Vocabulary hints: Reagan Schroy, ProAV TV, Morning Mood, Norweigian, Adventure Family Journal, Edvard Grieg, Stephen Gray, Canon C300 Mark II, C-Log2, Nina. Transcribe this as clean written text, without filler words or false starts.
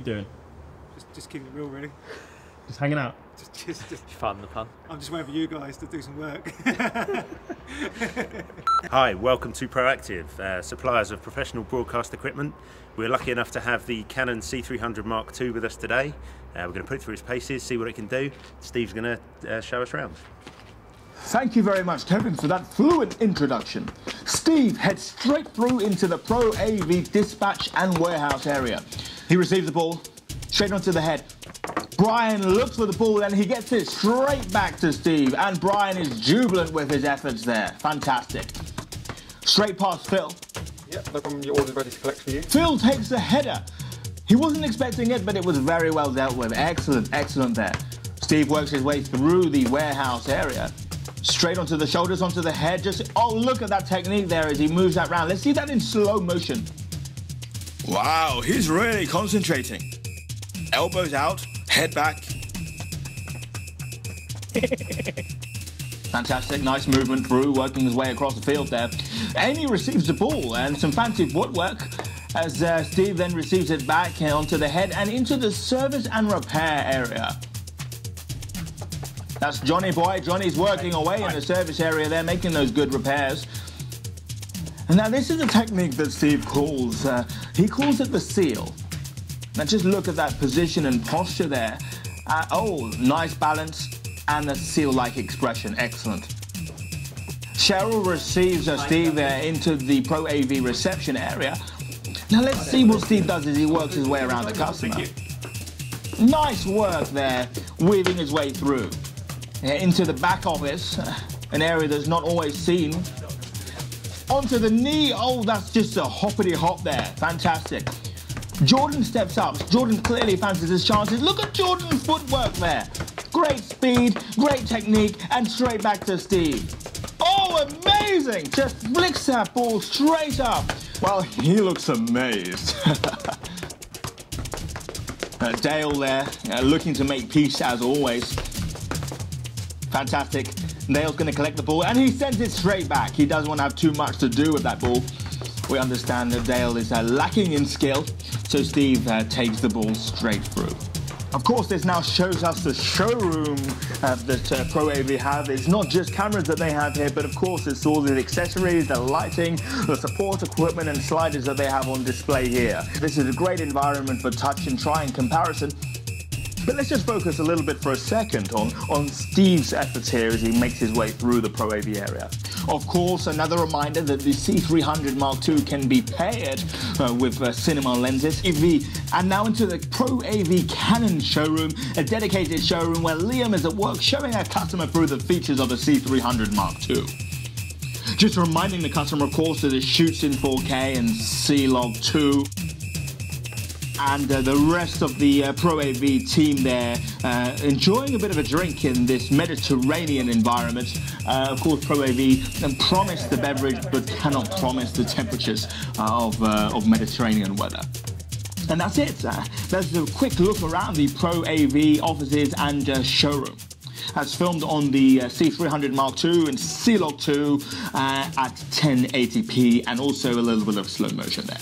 you doing? Just keeping it real, really. Just hanging out? Just fart in the pun. I'm just waiting for you guys to do some work. Hi, welcome to ProAV, suppliers of professional broadcast equipment. We're lucky enough to have the Canon C300 Mark II with us today. We're going to put it through its paces, see what it can do. Steve's going to show us around. Thank you very much, Kevin, for that fluent introduction. Steve heads straight through into the ProAV dispatch and warehouse area. He receives the ball, straight onto the head. Brian looks for the ball and he gets it straight back to Steve, and Brian is jubilant with his efforts there. Fantastic. Straight past Phil. Yep, no problem, your order's ready to collect for you. Phil takes the header. He wasn't expecting it, but it was very well dealt with. Excellent, excellent there. Steve works his way through the warehouse area. Straight onto the shoulders, onto the head. Just, oh, look at that technique there as he moves that round. Let's see that in slow motion. Wow, he's really concentrating. Elbows out, head back. Fantastic, nice movement through, working his way across the field there. Amy receives the ball and some fancy footwork as Steve then receives it back onto the head and into the service and repair area. That's Johnny Boy. Johnny's working away in the service area there, making those good repairs. And now this is a technique that Steve calls, he calls it the seal. Now just look at that position and posture there. Oh, nice balance and a seal-like expression. Excellent. Cheryl receives Steve there into the ProAV reception area. Now let's see what Steve does as he works his way around the customer. Nice work there, weaving his way through. Into the back office, an area that's not always seen. Onto the knee, oh, that's just a hoppity-hop there, fantastic. Jordan steps up, Jordan clearly fancies his chances. Look at Jordan's footwork there. Great speed, great technique, and straight back to Steve. Oh, amazing, just flicks that ball straight up. Well, he looks amazed. Dale there, looking to make peace as always. Fantastic. Dale's going to collect the ball and he sends it straight back. He doesn't want to have too much to do with that ball. We understand that Dale is lacking in skill, so Steve takes the ball straight through. Of course, this now shows us the showroom that ProAV have. It's not just cameras that they have here, but of course it's all the accessories, the lighting, the support equipment and sliders that they have on display here. This is a great environment for touch and try and comparison. But let's just focus a little bit for a second on Steve's efforts here as he makes his way through the ProAV area. Of course, another reminder that the C300 Mark II can be paired with cinema lenses. And now into the ProAV Canon showroom, a dedicated showroom where Liam is at work showing our customer through the features of the C300 Mark II. Just reminding the customer, of course, that it shoots in 4K and C-Log2. And the rest of the ProAV team there enjoying a bit of a drink in this Mediterranean environment. Of course, ProAV promised the beverage but cannot promise the temperatures of Mediterranean weather. And that's it. That's a quick look around the ProAV offices and showroom. That's filmed on the C300 Mark II and C-Log2 at 1080p, and also a little bit of slow motion there.